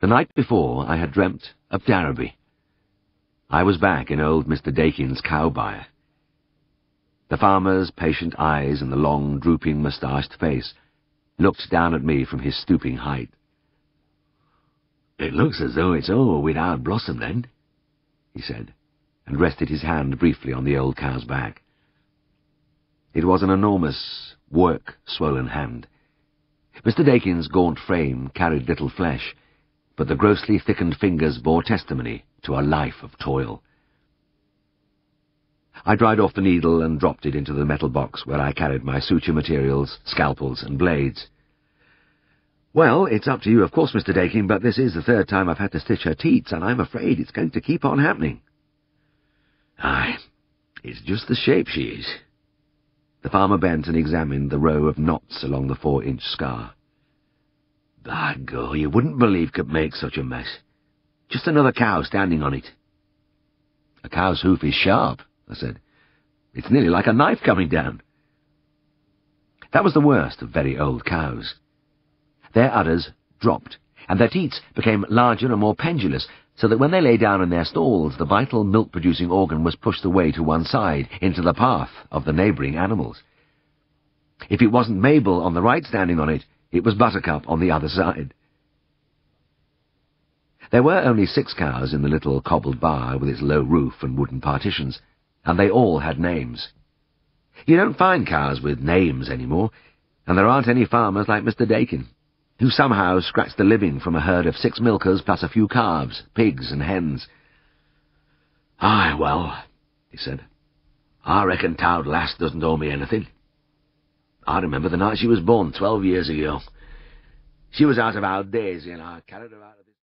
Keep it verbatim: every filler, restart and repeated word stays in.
The night before I had dreamt of Darrowby. I was back in old Mister Dakin's cow byre. The farmer's patient eyes and the long, drooping, moustached face looked down at me from his stooping height. "It looks as though it's all without blossom, then," he said, and rested his hand briefly on the old cow's back. It was an enormous, work-swollen hand. Mister Dakin's gaunt frame carried little flesh, but the grossly thickened fingers bore testimony to a life of toil. I dried off the needle and dropped it into the metal box where I carried my suture materials, scalpels, and blades. "Well, it's up to you, of course, Mister Daking, but this is the third time I've had to stitch her teats, and I'm afraid it's going to keep on happening." "Aye, it's just the shape she is." The farmer bent and examined the row of knots along the four-inch scar. "By God, you wouldn't believe could make such a mess. Just another cow standing on it." "A cow's hoof is sharp," I said. "It's nearly like a knife coming down." That was the worst of very old cows. Their udders dropped, and their teats became larger and more pendulous, so that when they lay down in their stalls, the vital milk-producing organ was pushed away to one side, into the path of the neighbouring animals. If it wasn't Mabel on the right standing on it, it was Buttercup on the other side. There were only six cows in the little cobbled byre with its low roof and wooden partitions, and they all had names. You don't find cows with names any more, and there aren't any farmers like Mister Dakin, who somehow scratched a living from a herd of six milkers plus a few calves, pigs and hens. "Aye, well," he said, "I reckon t'owd lass doesn't owe me anything. I remember the night she was born twelve years ago. She was out of our days, and I carried her out of..."